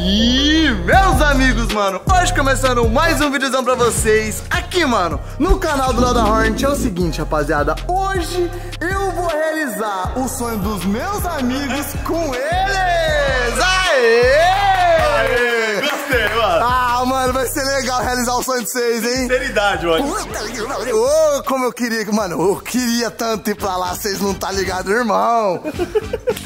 E meus amigos, mano, hoje começando mais um videozão pra vocês aqui, mano, no canal do Leo da Hornet. É o seguinte, rapaziada, hoje eu vou realizar o sonho dos meus amigos com eles. Aê! Aê! Gostei, mano. Ah, mano, vai ser legal realizar o sonho de vocês, hein? Sinceridade, mano. Ô, como eu queria, mano, eu queria tanto ir pra lá, vocês não tá ligado, irmão.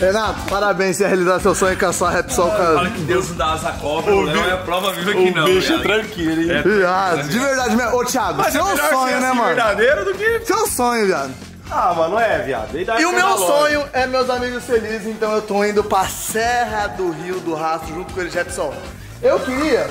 Renato, parabéns em realizar seu sonho com a sua Repsol. Fala que Deus não dá asa à cobra, não é a prova viva aqui não. Bicho, tranquilo, hein? De verdade mesmo. Ô, Thiago, seu sonho, né, mano? Verdadeiro do que... Seu sonho, viado. Ah, mano, é, viado. E o meu sonho é meus amigos felizes, então eu tô indo pra Serra do Rio do Rastro junto com o Repsol. Eu queria,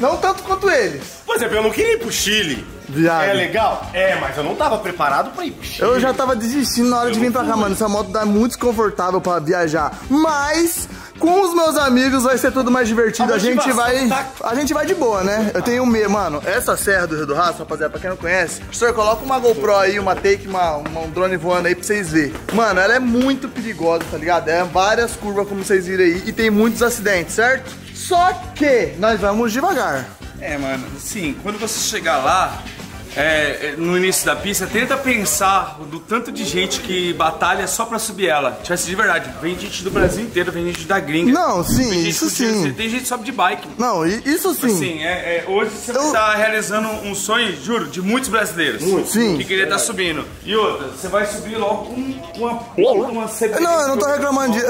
não tanto quanto eles. Por exemplo, eu não queria ir pro Chile. Viado. É legal? É, mas eu não tava preparado pra ir pro Chile. Eu já tava desistindo na hora de vir pra cá, mano. Essa moto tá muito desconfortável pra viajar. Mas... com os meus amigos vai ser tudo mais divertido. A gente vai de boa, né? Eu tenho medo, mano. Essa serra do Rio do Rastro, rapaziada, pra quem não conhece, professor, coloca uma GoPro aí, uma take, um drone voando aí pra vocês verem. Mano, ela é muito perigosa, tá ligado? É várias curvas, como vocês viram aí, e tem muitos acidentes, certo? Só que nós vamos devagar. É, mano, assim, quando você chegar lá, no início da pista, tenta pensar do tanto de gente que batalha só pra subir ela. Tipo assim, de verdade, vem gente do Brasil inteiro, vem gente da gringa. Não, sim, isso sim. Tem gente que sobe de bike. Não, isso sim. Assim, hoje você tá realizando um sonho, juro, de muitos brasileiros. Sim. Que queria estar subindo. E outra, você vai subir logo com uma CBR. Não, eu não tô reclamando disso.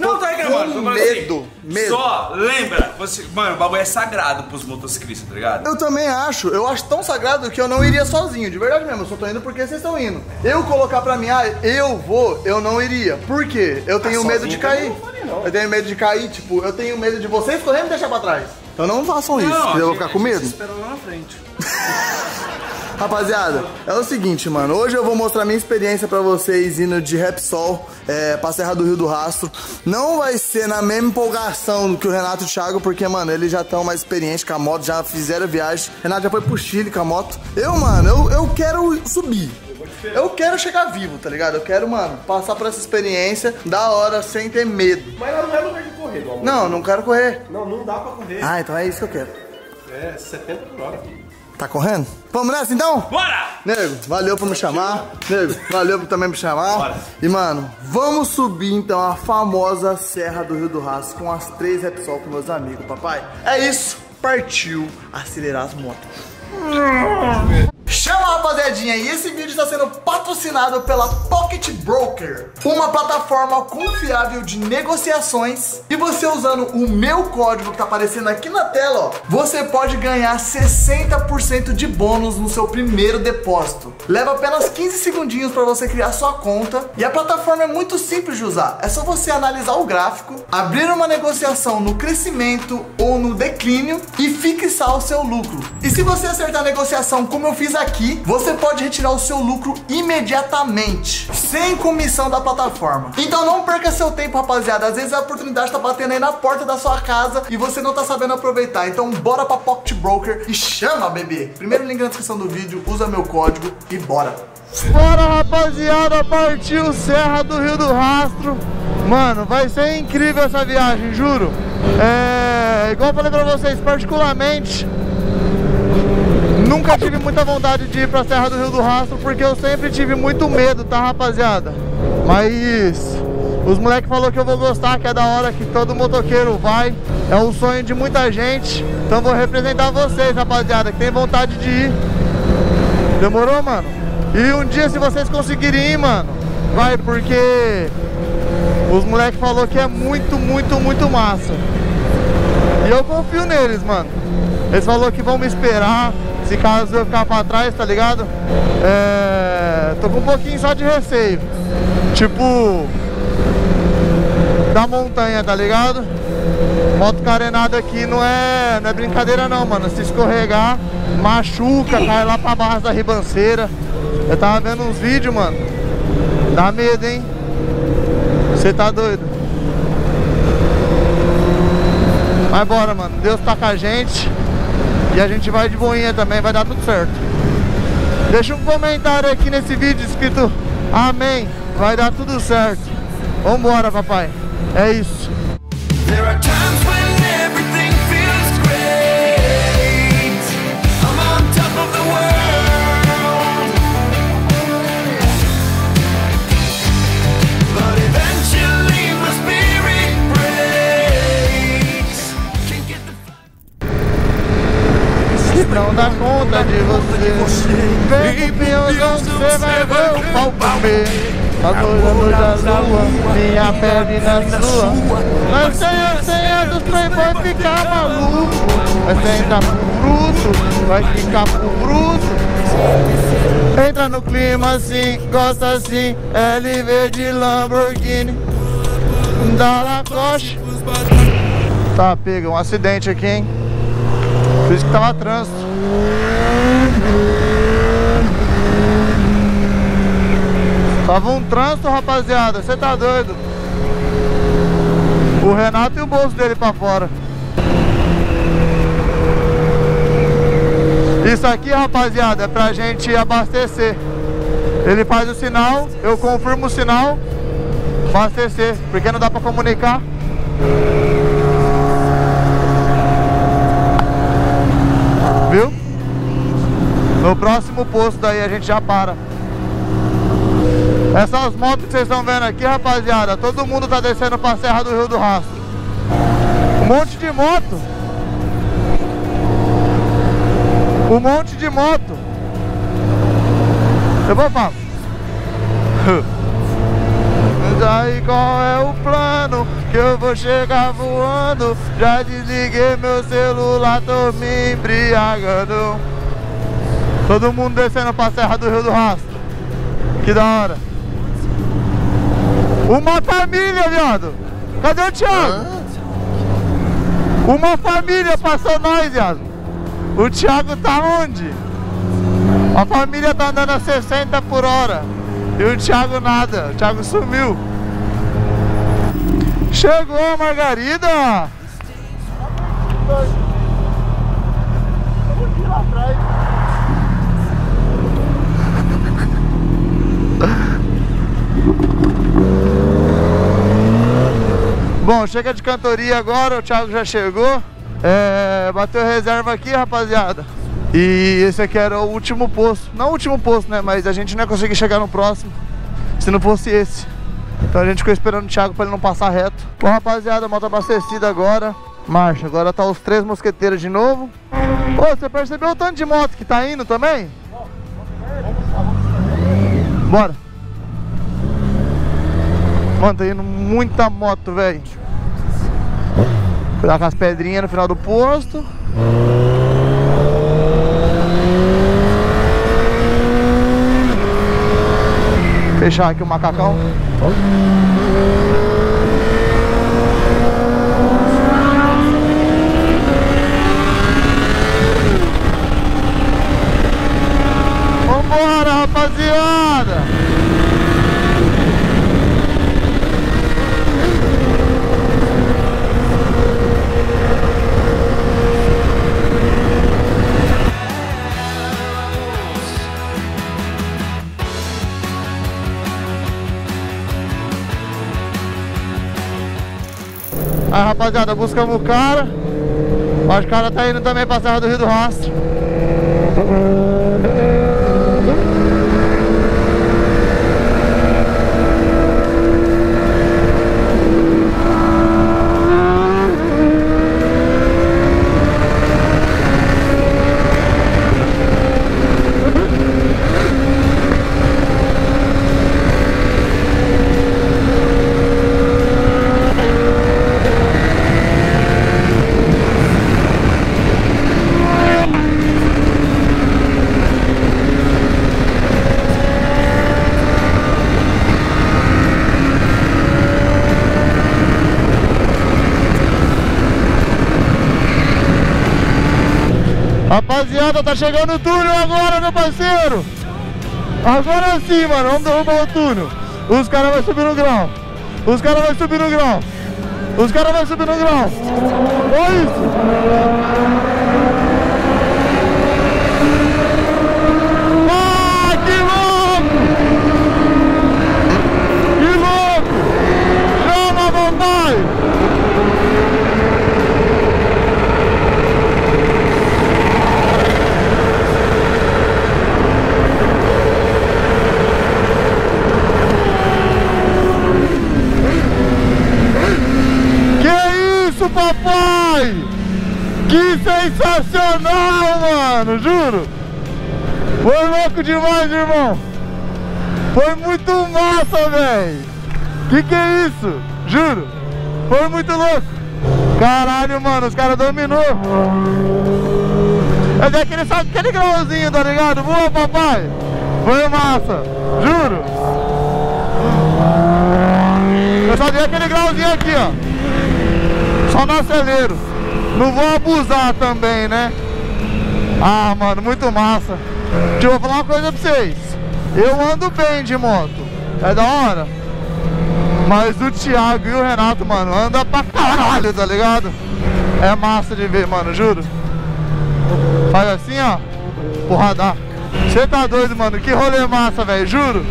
Não tô reclamando, medo. Só lembra, você, mano, o bagulho é sagrado pros motociclistas, tá ligado? Eu também acho. Eu acho tão sagrado que eu não iria sozinho, de verdade mesmo. Eu só tô indo porque vocês estão indo. Eu colocar pra mim, eu vou, eu não iria. Por quê? Eu tenho medo de cair. Eu tenho medo de cair, tipo, eu tenho medo de vocês correndo e deixar pra trás. Então não façam isso, porque eu vou ficar com medo. Vocês esperam lá na frente. Rapaziada, é o seguinte, mano. Hoje eu vou mostrar minha experiência pra vocês indo de Repsol pra Serra do Rio do Rastro. Não vai ser na mesma empolgação que o Renato e o Thiago, porque, mano, eles já estão mais experientes com a moto, já fizeram viagem. O Renato já foi pro Chile com a moto. Eu, mano, eu quero subir. Eu quero chegar vivo, tá ligado? Eu quero, mano, passar por essa experiência da hora, sem ter medo. Mas não é lugar de correr, meu amor. Não, não quero correr. Não, não dá pra correr. Ah, então é isso que eu quero. É, 70 por hora, filho. Tá correndo? Vamos nessa então? Bora! Nego, valeu por me chamar. Nego, valeu por também me chamar. Bora. E, mano, vamos subir então a famosa Serra do Rio do Rastro com as 3 Repsol com meus amigos, papai. É isso. Partiu acelerar as motos. Chama, rapaziadinha, e esse vídeo está sendo patrocinado pela Pocket Broker, uma plataforma confiável de negociações. E você usando o meu código que tá aparecendo aqui na tela, ó, você pode ganhar 60% de bônus no seu primeiro depósito. Leva apenas 15 segundinhos para você criar sua conta. E a plataforma é muito simples de usar. É só você analisar o gráfico, abrir uma negociação no crescimento ou no declínio e fixar o seu lucro. E se você acertar a negociação como eu fiz aqui, você pode retirar o seu lucro imediatamente, sem comissão da plataforma. Então não perca seu tempo, rapaziada. Às vezes a oportunidade tá batendo aí na porta da sua casa e você não tá sabendo aproveitar. Então bora pra Pocket Broker e chama, bebê. Primeiro link na descrição do vídeo, usa meu código e bora. Bora, rapaziada, partiu Serra do Rio do Rastro. Mano, vai ser incrível essa viagem, juro. Igual eu falei pra vocês, particularmente nunca tive muita vontade de ir pra Serra do Rio do Rastro, porque eu sempre tive muito medo, tá, rapaziada? Mas os moleques falaram que eu vou gostar, que é da hora, que todo motoqueiro vai. É um sonho de muita gente. Então vou representar vocês, rapaziada, que tem vontade de ir. Demorou, mano? E um dia, se vocês conseguirem ir, mano, vai, porque os moleques falaram que é muito, muito, muito massa. E eu confio neles, mano. Eles falaram que vão me esperar se caso eu ficar pra trás, tá ligado? Tô com um pouquinho só de receio, tipo, da montanha, tá ligado? Moto carenada aqui não é brincadeira não, mano. Se escorregar, machuca, cai lá pra baixo da ribanceira. Eu tava vendo uns vídeos, mano. Dá medo, hein? Você tá doido. Mas bora, mano, Deus tá com a gente. E a gente vai de boinha também, vai dar tudo certo. Deixa um comentário aqui nesse vídeo escrito amém, vai dar tudo certo. Vambora, papai. É isso. conta de você. Limpios você vai ver o pau comer. Agulhando da lua, minha pele na sua. Mas tem a senha dos playboy ficar maluco. Vai sentar pro bruto, vai ficar pro bruto. Entra no clima assim, gosta assim. LV de Lamborghini, da Lacoste. Tá, pega um acidente aqui, hein? Por isso que tava trânsito. Tava um trânsito, rapaziada. Você tá doido? O Renato e o bolso dele pra fora. Isso aqui, rapaziada, é pra gente abastecer. Ele faz o sinal, eu confirmo o sinal. Abastecer, porque não dá pra comunicar. Viu? No próximo posto daí a gente já para. Essas motos que vocês estão vendo aqui, rapaziada, todo mundo tá descendo pra Serra do Rio do Rastro. Um monte de moto. Um monte de moto. Eu vou falar. Daí qual é o plano? Que eu vou chegar voando. Já desliguei meu celular, tô me embriagando. Todo mundo descendo pra Serra do Rio do Rastro. Que da hora. Uma família, viado. Cadê o Thiago? Uma família passou nós, viado. O Thiago tá onde? A família tá andando a 60 por hora. E o Thiago nada, o Thiago sumiu. Chegou a Margarida! Bom, chega de cantoria agora, o Thiago já chegou. Bateu reserva aqui, rapaziada. E esse aqui era o último posto. Não o último posto, né? Mas a gente não ia conseguir chegar no próximo se não fosse esse. Então a gente ficou esperando o Thiago pra ele não passar reto. Bom, rapaziada, a moto abastecida agora. Marcha, agora tá os três mosqueteiros de novo. Ô, você percebeu o tanto de moto que tá indo também? Bora. Mano, tá indo muita moto, velho. Cuidado com as pedrinhas no final do posto. Fechar aqui o macacão. Vambora, rapaziada! Aí, rapaziada, buscamos o cara. Mas o cara tá indo também pra Serra do Rio do Rastro. Rapaziada, tá chegando o túnel agora, meu parceiro. Agora sim, mano, vamos derrubar o túnel. Os caras vão subir no grau. Os caras vão subir no grau. Os caras vão subir no grau. Olha isso. Ah, que louco! Que louco! Chama, papai! Papai, que sensacional, mano, juro. Foi louco demais, irmão. Foi muito massa, velho. Que é isso? Juro. Foi muito louco. Caralho, mano, os caras dominou. Mas é que ele sabe aquele grauzinho, tá ligado? Boa, papai. Foi massa, juro. Eu só dei aquele grauzinho aqui, ó. Só no acelero. Não vou abusar também, né? Ah, mano, muito massa. Deixa eu falar uma coisa pra vocês. Eu ando bem de moto, é da hora. Mas o Thiago e o Renato, mano, anda pra caralho, tá ligado? É massa de ver, mano, juro. Faz assim, ó, pro radar. Você tá doido, mano, que rolê massa, velho, juro.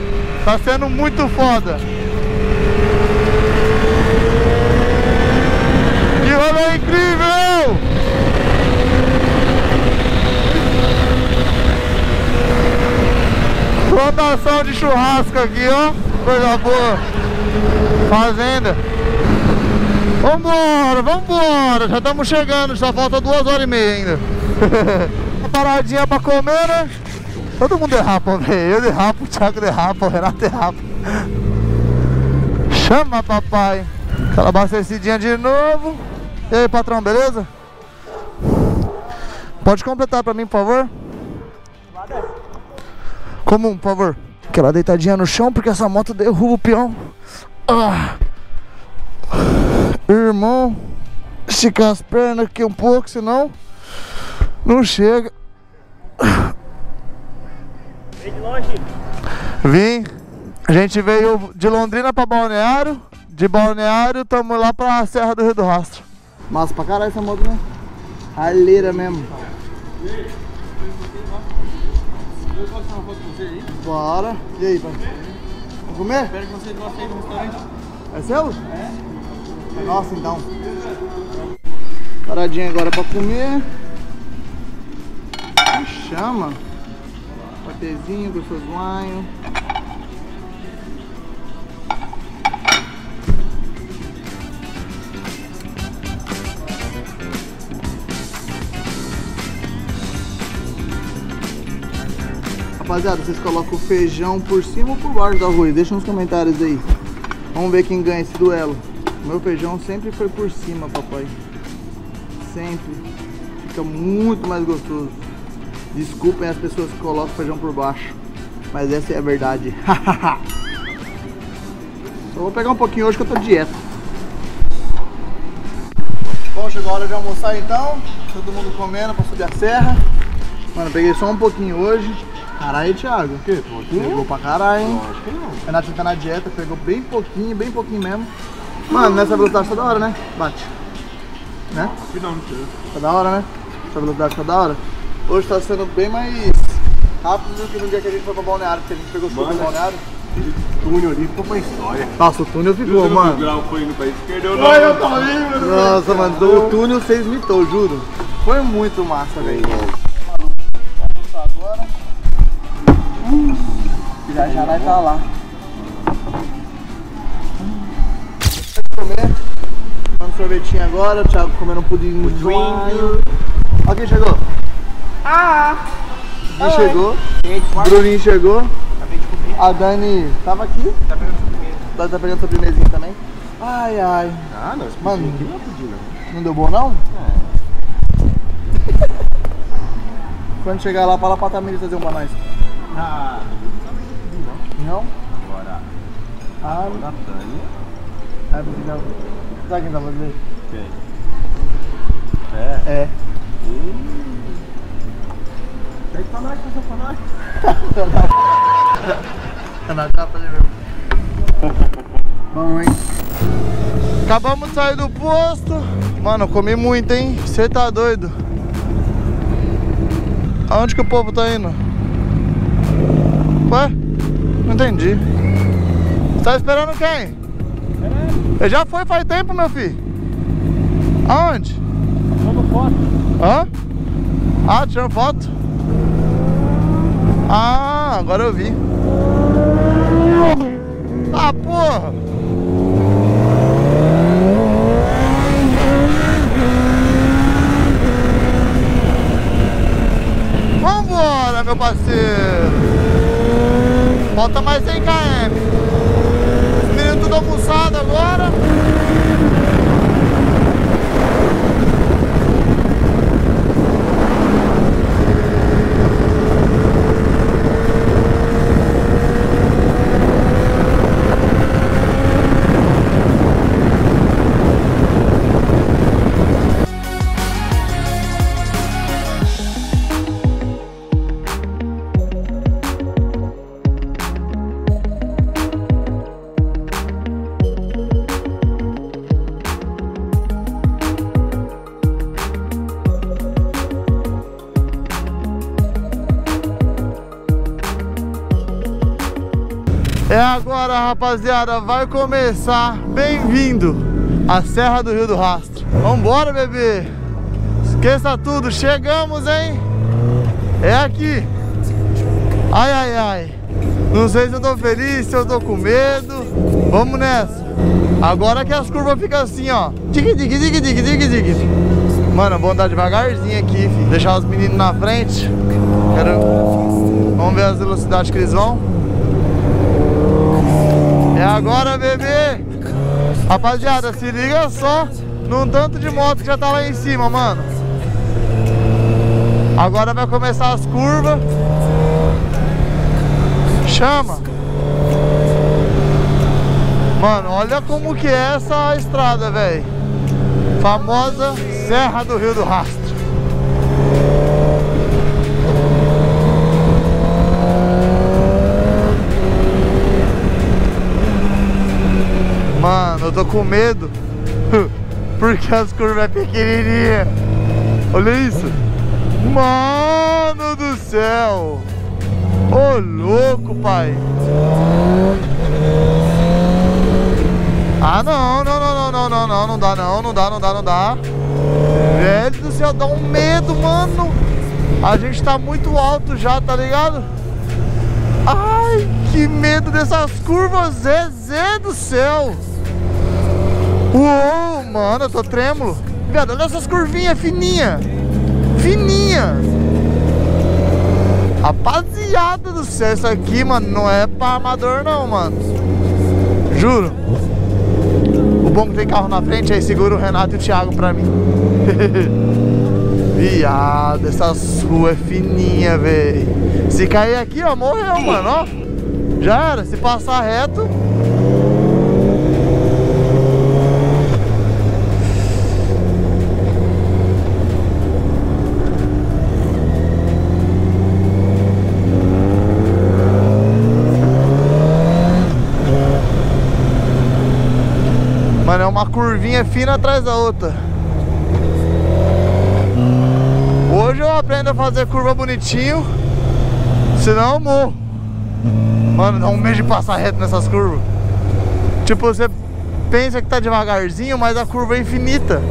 Tá sendo muito foda. Que rolê incrível! Plantação de churrasco aqui, ó. Coisa boa. Fazenda. Vambora, vambora. Já estamos chegando, só falta 2h30 ainda. Uma paradinha pra comer, né? Todo mundo derrapa, velho. Eu derrapo, o Thiago derrapa, o Renato derrapa. Chama, papai. Aquela abastecidinha de novo. E aí, patrão, beleza? Pode completar pra mim, por favor? Comum, por favor. Aquela deitadinha no chão, porque essa moto derruba o peão. Ah. Irmão, esticar as pernas aqui um pouco, senão não chega. Veio de longe? Vim. A gente veio de Londrina pra Balneário. De Balneário, tamo lá pra Serra do Rio do Rastro. Massa pra caralho essa moto, né? Raleira mesmo. Eu posso tirar uma foto com você aí? Bora. E aí, pai? Vamos comer? Espero que você goste aí do restaurante. É seu? É. É nosso, então. Paradinha agora pra comer. Me chama. Patezinho, gostoso banho. Rapaziada, vocês colocam o feijão por cima ou por baixo do arroz? Deixa nos comentários aí. Vamos ver quem ganha esse duelo. O meu feijão sempre foi por cima, papai. Sempre. Fica muito mais gostoso. Desculpem as pessoas que colocam feijão por baixo, mas essa é a verdade. Só vou pegar um pouquinho hoje que eu tô de dieta. Bom, chegou a hora de almoçar então. Todo mundo comendo pra subir a serra. Mano, peguei só um pouquinho hoje. Caralho, Thiago. O quê? Pegou pra caralho, hein? Acho que não. O Renato fica na dieta, pegou bem pouquinho mesmo. Mano, nessa velocidade tá da hora, né? Bate. Né? Tá da hora, né? Essa velocidade tá da hora. Hoje tá sendo bem mais rápido do que no dia que a gente foi pra Balneário, porque a gente pegou super pra Balneário. Aquele túnel ali ficou uma história. Nossa, o túnel ficou, mano. O grau foi indo pra esquerda, eu não. Ai, eu tô livre. Nossa, mano, o túnel vocês mitou, juro. Foi muito massa, velho. Já já vai pra lá. Comer. Vamos sorvetinho agora. O Thiago comendo um pudim de vinho. Olha quem chegou. Ah! Quem chegou? O Bruninho chegou. Acabei de comer. A Dani tava aqui. Tá pegando sobremesa. Ela tá pegando sobremesinha também. Ai, ai. Ah, não. Mano, aqui não é pudim, não. Não deu bom, não? É. Quando chegar lá, fala pra Tamir fazer um pra nós. Ah, não? Agora. Ah, a Tânia. Sabe quem tá fazendo? Quem? É. Pede pra nós, passa pra nós. Tá na capa ali mesmo. Bom, hein? Acabamos de sair do posto. Mano, eu comi muito, hein? Você tá doido? Aonde que o povo tá indo? Ué? Não entendi. Tá esperando quem? É. Já foi faz tempo, meu filho. Aonde? Tirando foto. Hã? Ah, tirando foto? Ah, agora eu vi. Ah, porra! Vambora, meu parceiro! Falta mais 100 km. Os meninos tudo almoçado agora. É agora, rapaziada, vai começar. Bem-vindo à Serra do Rio do Rastro. Vambora, bebê. Esqueça tudo, chegamos, hein? É aqui. Ai, ai, ai. Não sei se eu tô feliz, se eu tô com medo. Vamos nessa. Agora que as curvas ficam assim, ó. Tic, tic, tic, tic, tic, tic. Mano, vou andar devagarzinho aqui, filho. Deixar os meninos na frente. Quero... Vamos ver as velocidades que eles vão. É agora, bebê! Rapaziada, se liga só num tanto de moto que já tá lá em cima, mano. Agora vai começar as curvas. Chama! Mano, olha como que é essa estrada, velho. Famosa Serra do Rio do Rastro. Mano, eu tô com medo porque as curvas é pequenininha. Olha isso. Mano do céu. Ô louco, pai. Ah, não, não, não, não, não, não, não. Não dá, não, não dá, não dá, não dá. Velho do céu, dá um medo, mano. A gente tá muito alto já, tá ligado? Ai, que medo dessas curvas, Zezé do céu. Uou, mano, eu tô trêmulo. Viado, olha essas curvinhas fininhas. Fininha. Rapaziada do céu, isso aqui, mano, não é pra amador não, mano. Juro. O bom que tem carro na frente, aí segura o Renato e o Thiago pra mim. Viado, essa rua é fininha, velho. Se cair aqui, ó, morreu, mano, ó. Já era, se passar reto. Mano, é uma curvinha fina atrás da outra. Hoje eu aprendo a fazer curva bonitinho, senão eu morro. Mano, dá um medo de passar reto nessas curvas. Tipo, você pensa que tá devagarzinho, mas a curva é infinita.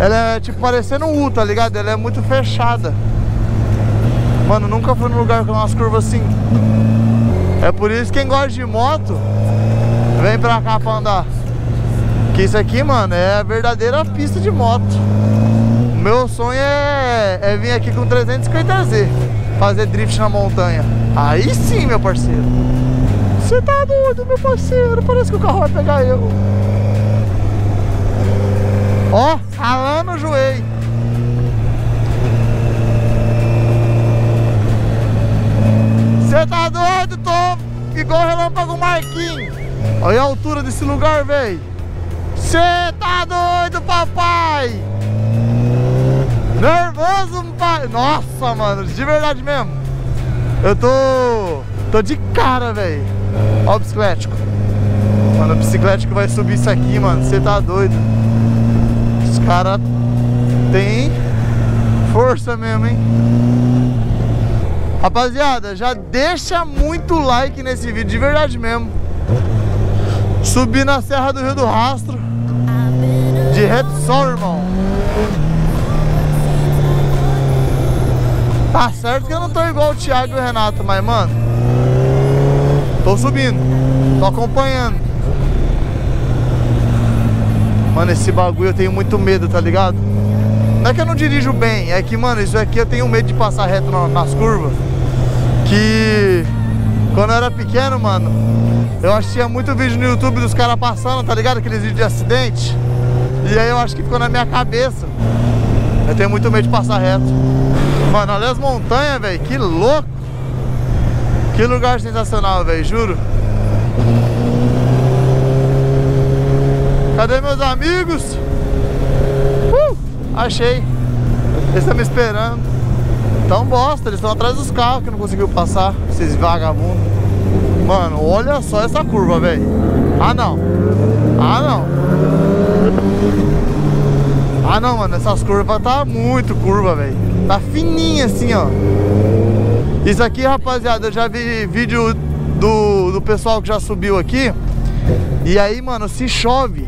Ela é tipo parecendo um U, tá ligado? Ela é muito fechada. Mano, nunca fui num lugar com umas curvas assim. É por isso que quem gosta de moto vem pra cá pra andar. Que isso aqui, mano, é a verdadeira pista de moto. O meu sonho é vir aqui com 350Z, fazer drift na montanha. Aí sim, meu parceiro. Você tá doido, meu parceiro. Parece que o carro vai pegar eu. Ó, ralando o joelho. Você tá doido, tô igual o relâmpago Marquinhos. Olha a altura desse lugar, velho. Você tá doido, papai? Nervoso, pai. Nossa, mano, de verdade mesmo. Eu tô de cara, velho. Ó o biciclético. Mano, o biciclético vai subir isso aqui, mano. Você tá doido. Os caras tem força mesmo, hein? Rapaziada, já deixa muito like nesse vídeo, de verdade mesmo. Subir na Serra do Rio do Rastro de Repsol, irmão. Tá certo que eu não tô igual o Thiago e o Renato, mas, mano, tô subindo, tô acompanhando. Mano, esse bagulho eu tenho muito medo, tá ligado? Não é que eu não dirijo bem, é que, mano, isso aqui eu tenho medo de passar reto nas curvas. Que Quando eu era pequeno, mano, eu assistia muito vídeo no YouTube dos caras passando, tá ligado? Aqueles vídeos de acidente. E aí eu acho que ficou na minha cabeça. Eu tenho muito medo de passar reto. Mano, olha as montanhas, velho. Que louco. Que lugar sensacional, velho. Juro. Cadê meus amigos? Achei. Eles estão me esperando. Tão bosta, eles estão atrás dos carros que não conseguiu passar. Esses vagabundos. Mano, olha só essa curva, velho. Ah, não. Ah, não. Ah, não, mano. Essas curvas tá muito curva, velho. Tá fininha assim, ó. Isso aqui, rapaziada, eu já vi vídeo do pessoal que já subiu aqui. E aí, mano, se chove,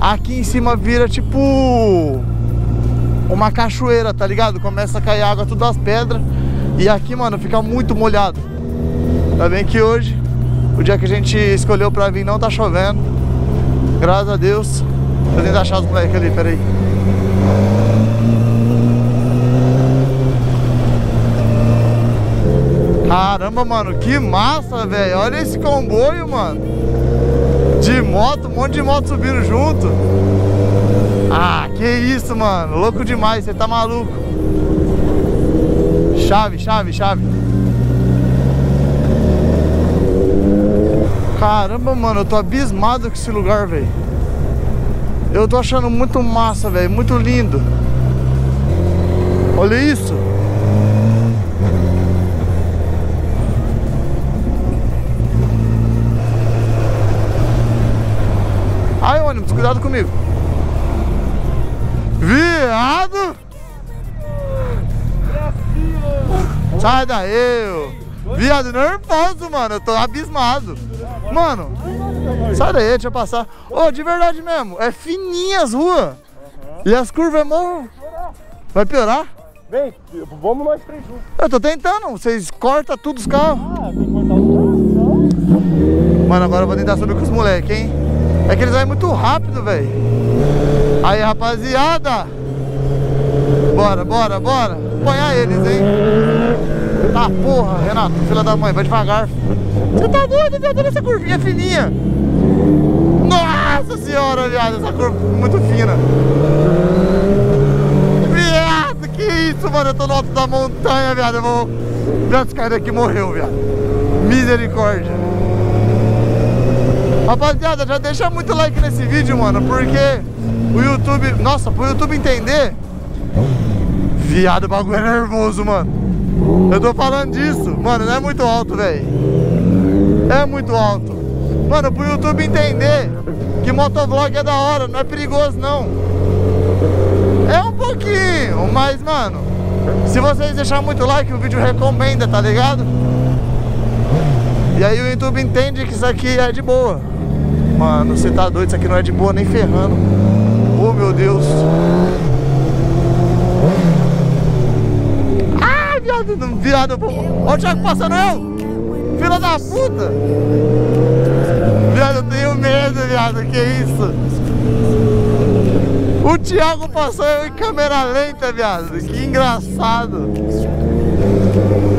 aqui em cima vira tipo uma cachoeira, tá ligado? Começa a cair água, tudo das pedras. E aqui, mano, fica muito molhado. Ainda bem que hoje, o dia que a gente escolheu pra vir, não tá chovendo. Graças a Deus. Vou tentar achar os moleques ali, peraí. Caramba, mano, que massa, velho. Olha esse comboio, mano. De moto, um monte de moto subindo junto. Ah, que isso, mano. Louco demais, você tá maluco. Chave, chave, chave. Caramba, mano, eu tô abismado com esse lugar, velho. Eu tô achando muito massa, velho. Muito lindo. Olha isso. Ai, ônibus, cuidado comigo. Viado! Sai daí, eu. Viado, nervoso, mano. Eu tô abismado. Mano, sai daí, deixa eu passar. Ô, de verdade mesmo, é fininha as ruas. E as curvas é mó... Vai piorar? Vem, vamos nós três juntos. Eu tô tentando, vocês cortam tudo os carros. Ah, tem que cortar os carros. Mano, agora eu vou tentar subir com os moleques, hein. É que eles vão muito rápido, velho. Aí, rapaziada. Bora, bora, bora. Apanhar eles, hein. Tá, porra, Renato, filha da mãe, vai devagar. Você tá doido, viado? Olha essa curvinha fininha. Nossa senhora, viado, essa curva muito fina. Viado, que isso, mano? Eu tô no alto da montanha, viado. Eu vou... Viado, esse cara daqui morreu, viado. Misericórdia. Rapaziada, já deixa muito like nesse vídeo, mano, porque o YouTube... Nossa, pro YouTube entender... Viado, o bagulho é nervoso, mano. Eu tô falando disso. Mano, não é muito alto, velho. É muito alto. Mano, pro YouTube entender que motovlog é da hora, não é perigoso, não. É um pouquinho, mas, mano, se vocês deixarem muito like, o vídeo recomenda, tá ligado? E aí o YouTube entende que isso aqui é de boa. Mano, você tá doido, isso aqui não é de boa nem ferrando. Oh, meu Deus. Ah, viado, viado. Olha o Thiago passando, eu. Filha da puta. Viado, eu tenho medo, viado. Que isso? O Thiago passou eu em câmera lenta, viado. Que engraçado.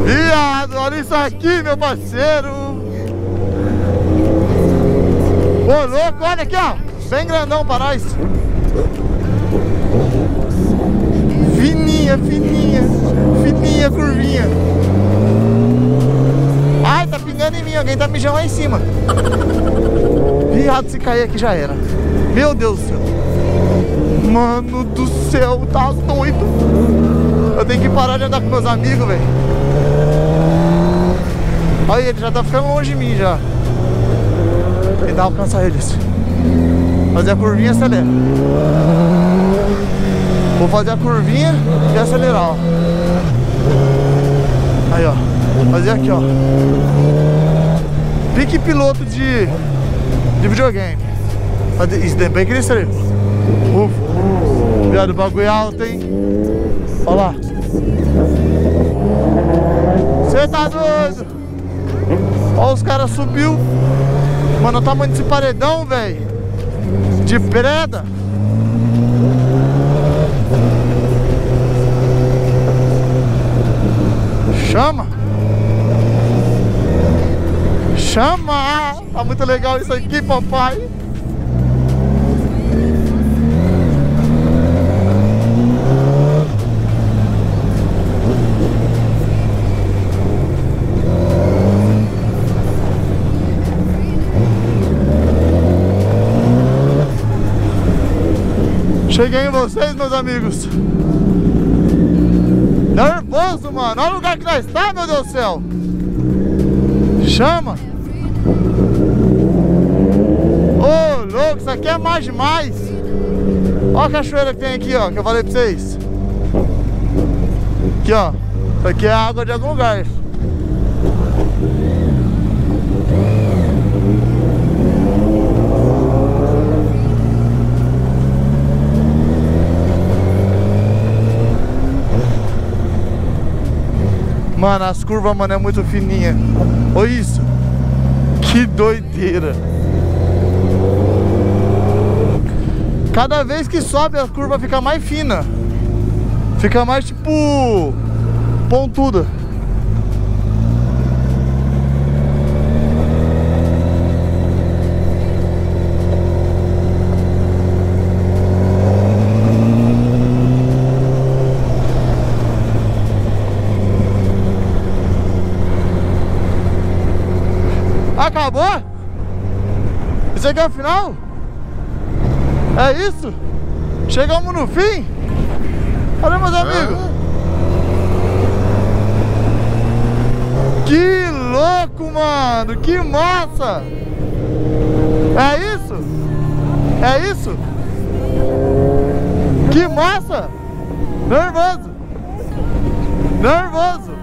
Viado, olha isso aqui, meu parceiro. Ô, louco, olha aqui, ó. Bem grandão pra nós. Fininha, fininha. Fininha, curvinha. Ai, tá pingando em mim. Alguém tá mijando lá em cima. Viado, se cair aqui já era. Meu Deus do céu. Mano do céu, tá doido. Eu tenho que parar de andar com meus amigos, velho. Olha, ele já tá ficando longe de mim já. Tentar alcançar eles. Fazer a curvinha e acelera. Vou fazer a curvinha e acelerar, ó. Aí, ó. Fazer aqui, ó. Pique piloto de videogame. Isso bem que ele estreou. Ufa. Viado, o bagulho é alto, hein. Olha lá. Você tá doido. Olha os caras subiu. Mano, o tamanho desse paredão, velho. De preda. Chama. Tá muito legal isso aqui, papai. Cheguei em vocês, meus amigos. Nervoso, mano. Olha o lugar que nós tá, meu Deus do céu. Chama. Ô, louco, isso aqui é mais demais. Olha a cachoeira que tem aqui, ó, que eu falei pra vocês. Aqui, ó. Isso aqui é água de algum lugar. Mano, as curvas, mano, é muito fininha. Olha isso. Que doideira. Cada vez que sobe, a curva fica mais fina. Fica mais, tipo, pontuda. Acabou? Isso aqui é o final? É isso? Chegamos no fim? Olha, meus amigos. Que louco, mano. Que massa. É isso? É isso? Que massa. Nervoso. Nervoso.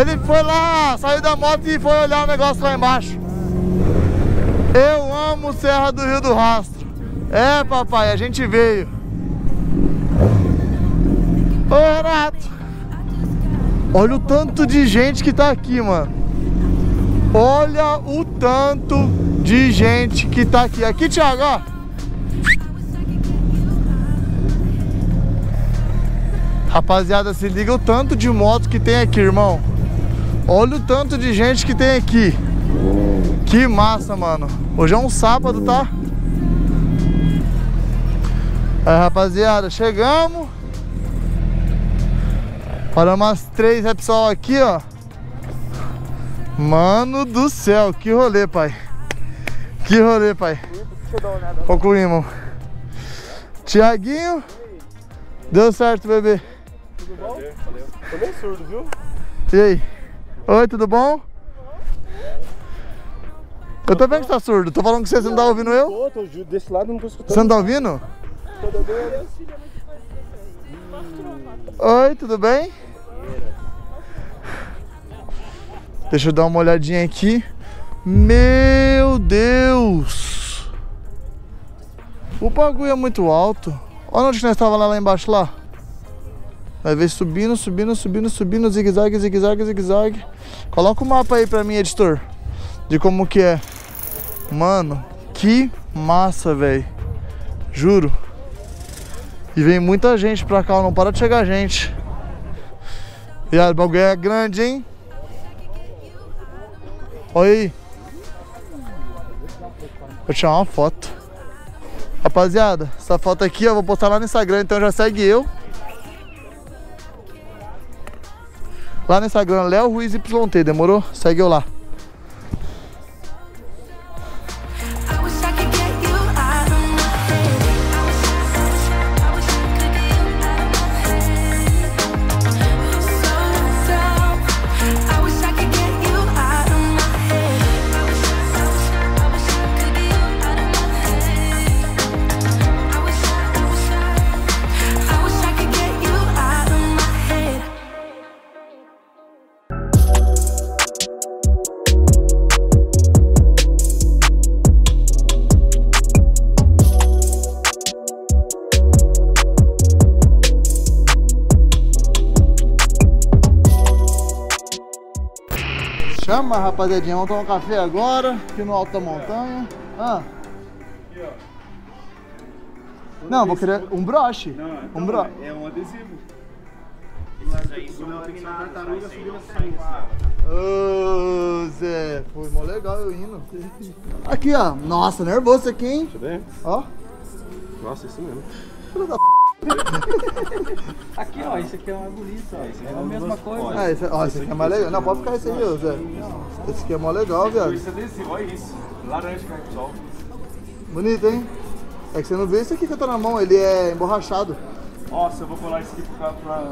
Ele foi lá, saiu da moto e foi olhar o negócio lá embaixo. Eu amo Serra do Rio do Rastro. É, papai, a gente veio. Ô, Renato, olha o tanto de gente que tá aqui, mano. Olha o tanto de gente que tá aqui. Aqui, Thiago, ó. Rapaziada, se liga o tanto de moto que tem aqui, irmão. Olha o tanto de gente que tem aqui. Que massa, mano. Hoje é um sábado, tá? Aí, rapaziada, chegamos. Paramos as 3 Repsol aqui, ó. Mano do céu, que rolê, pai. Que rolê, pai. Concluímos. Tiaguinho. Deu certo, bebê. Tudo bom? Valeu. Tô meio surdo, viu? E aí? Oi, tudo bom? Eu tô vendo que você tá surdo. Tô falando que você não tá ouvindo eu? Tô desse lado, não tô escutando. Você não tá ouvindo? Tudo bem? Oi, tudo bem? Deixa eu dar uma olhadinha aqui. Meu Deus! O bagulho é muito alto. Olha onde nós estávamos lá embaixo, lá. Vai ver subindo, subindo, subindo, subindo, zigue-zague, zigue-zague, zigue-zague. Coloca o mapa aí pra mim, editor, de como que é. Mano, que massa, velho. Juro. E vem muita gente pra cá, não para de chegar gente. E a bagulho é grande, hein? Olha aí. Vou tirar uma foto. Rapaziada, essa foto aqui eu vou postar lá no Instagram, então já segue eu. Lá no Instagram, Léo Ruiz Yt, demorou? Segue eu lá. Chama, rapaziadinha, vamos tomar um café agora, aqui no alto da montanha. Ah. Aqui, ó. Não, vou querer um broche. Não, então, um broche. É um adesivo. mas aí são laminadas, tartaruga subindo a serrinha. Ô, Zé, foi mó legal eu indo. Aqui, ó. Nossa, nervoso aqui, hein? Deixa eu ver. Ó. Nossa, isso mesmo. Filho da p***. Aqui, ó, isso aqui é uma bonita, ó. Isso é a mesma coisa. Ah, esse, ó, esse aqui é mais legal. Não, pode ficar esse aí, ó, Zé. Esse aqui é mó legal, velho. Isso é adesivo, olha isso. Laranja, Repsol. Bonito, hein? É que você não vê isso aqui que eu tô na mão, ele é emborrachado. Nossa, eu vou colar esse aqui pro carro pra...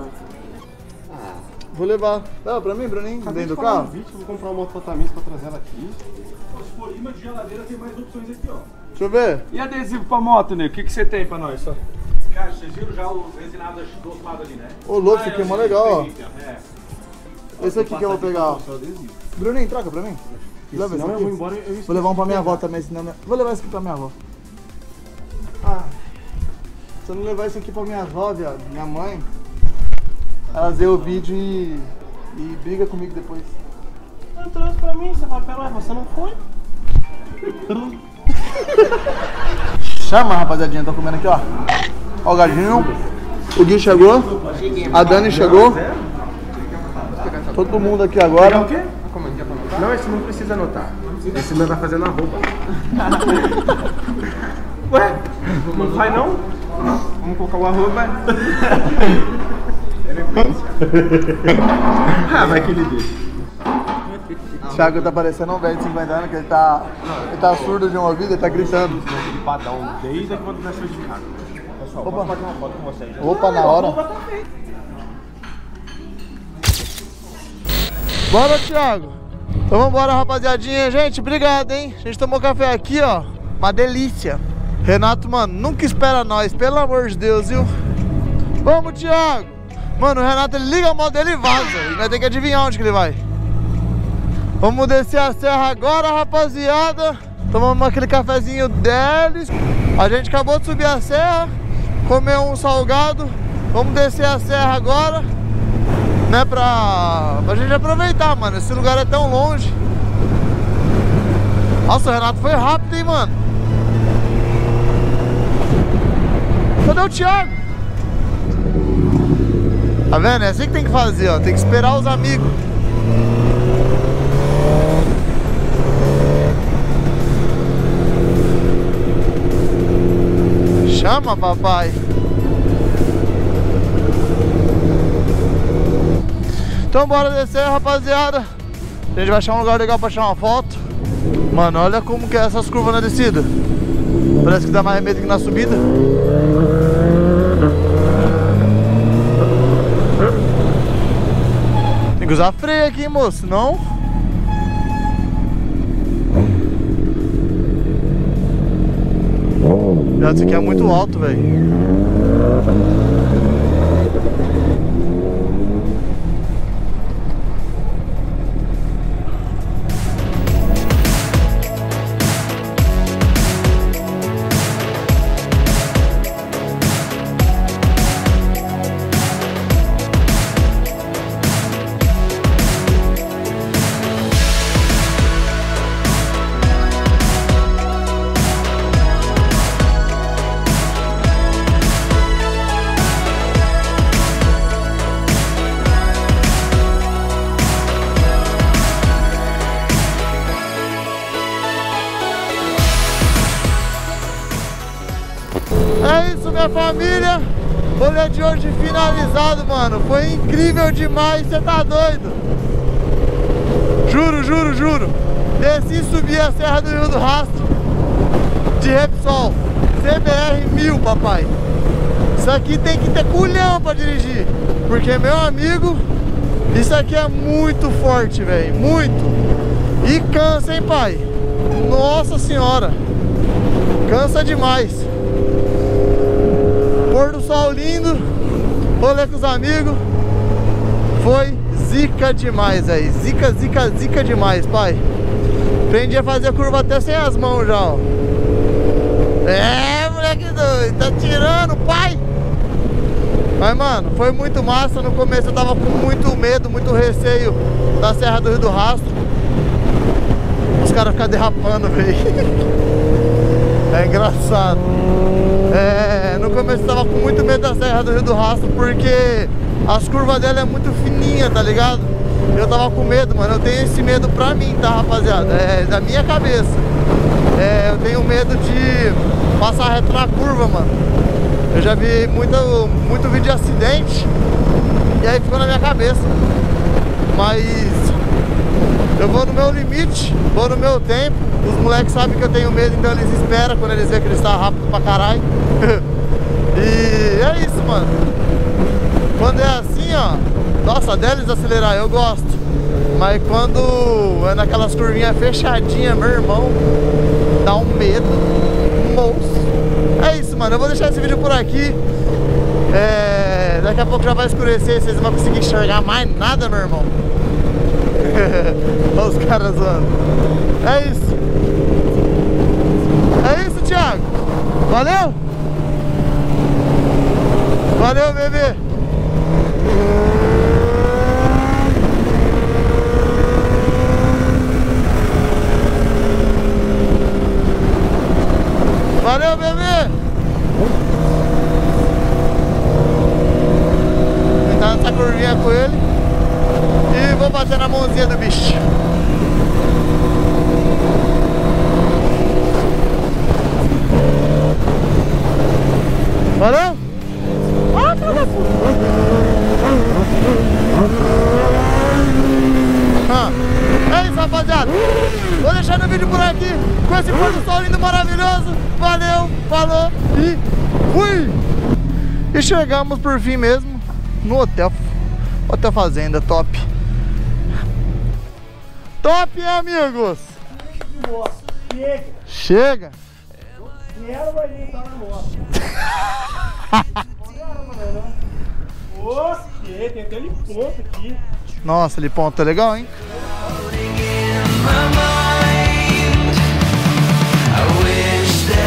Ah, vou levar. Dá pra mim, Bruninho? Dentro do carro? Vou comprar uma moto pra trazer ela aqui. Os polimas de geladeira tem mais opções aqui, ó. Deixa eu ver. E adesivo pra moto, Nego? O que você tem pra nós? Só? Cara, vocês viram já os resinados do outro lado ali, né? Ô, louco, isso aqui é mó legal, ó. Esse aqui que eu vou pegar, ó. Bruninho, troca pra mim. Leva esse aqui. Vou levar um pra minha avó também, senão... Vou levar esse aqui pra minha avó. Ah, se eu não levar isso aqui pra minha avó, viado, minha mãe, ela vê o vídeo e briga comigo depois. Ela trouxe pra mim, você fala, pera, você não foi? Chama, rapaziadinha, tô comendo aqui, ó. Ó o gadinho, o Gui chegou, a Dani chegou. Todo mundo aqui agora. O quê? Não, esse não precisa anotar. Esse não tá fazendo a roupa. Ué? Não vai não? Não. Vamos colocar o arroba. Ah, vai que ele deixa. O Thiago tá parecendo um velho de 50 anos, que ele tá surdo de uma ouvida, ele tá gritando. Desde quando nasceu de casa. Pessoal, vou bater uma foto com vocês. Opa, na hora. Bora, Thiago. Então vambora, rapaziadinha. Gente, obrigado, hein? A gente tomou café aqui, ó. Uma delícia. Renato, mano, nunca espera nós, pelo amor de Deus, viu? Vamos, Thiago! Mano, o Renato, ele liga a moto dele e vaza. E nós temos que adivinhar onde que ele vai. Vamos descer a serra agora, rapaziada. Tomamos aquele cafezinho deles. A gente acabou de subir a serra, comer um salgado. Vamos descer a serra agora, né, pra gente aproveitar, mano. Esse lugar é tão longe. Nossa, o Renato foi rápido, hein, mano? Cadê o Thiago? Tá vendo? É assim que tem que fazer, ó. Tem que esperar os amigos. Chama, papai. Então bora descer, rapaziada. A gente vai achar um lugar legal pra tirar uma foto. Mano, olha como que é essas curvas na descida. Parece que dá mais medo que na subida. Tem que usar freio aqui, hein, moço, não? Isso aqui é muito alto, velho. Família, rolê de hoje finalizado, mano. Foi incrível demais, você tá doido? Juro. Desci e subi a Serra do Rio do Rastro de Repsol CBR 1000, papai. Isso aqui tem que ter culhão pra dirigir, porque, meu amigo, isso aqui é muito forte, velho. Muito. E cansa, hein, pai? Nossa senhora, cansa demais. Pôr do sol lindo, rolê com os amigos, foi zica demais aí, zica demais, pai. Aprendi a fazer a curva até sem as mãos já, ó. É, moleque doido, tá tirando, pai. Mas, mano, foi muito massa. No começo eu tava com muito medo, muito receio da Serra do Rio do Rastro. Os caras ficam derrapando, velho. É engraçado. No começo eu tava com muito medo da Serra do Rio do Rastro, porque As curvas dela é muito fininha, tá ligado? Eu tava com medo, mano. Eu tenho esse medo pra mim, tá, rapaziada? É da minha cabeça. É, eu tenho medo de passar reto na curva, mano. Eu já vi muito vídeo de acidente e aí ficou na minha cabeça. Mas eu vou no meu limite, vou no meu tempo. Os moleques sabem que eu tenho medo, então eles esperam quando eles veem que ele está rápido pra caralho. E é isso, mano. Quando é assim, ó, nossa, deles acelerar, eu gosto. Mas quando é naquelas curvinhas fechadinhas, meu irmão, dá um medo, moço. É isso, mano, eu vou deixar esse vídeo por aqui. Daqui a pouco já vai escurecer, vocês não vão conseguir enxergar mais nada, meu irmão. Olha os caras zoando. É isso. É isso, Thiago. Valeu. Valeu, bebê. Valeu, bebê. Tentar essa curvinha com ele. E vou bater na mãozinha do bicho. Valeu? Ah, é isso, rapaziada. Vou deixando o vídeo por aqui com esse pôr do sol lindo, maravilhoso. Valeu, falou e fui! E chegamos por fim mesmo no hotel. Hotel Fazenda, top. Top, amigos! Chega! Chega! Nossa, ele ponta legal, hein?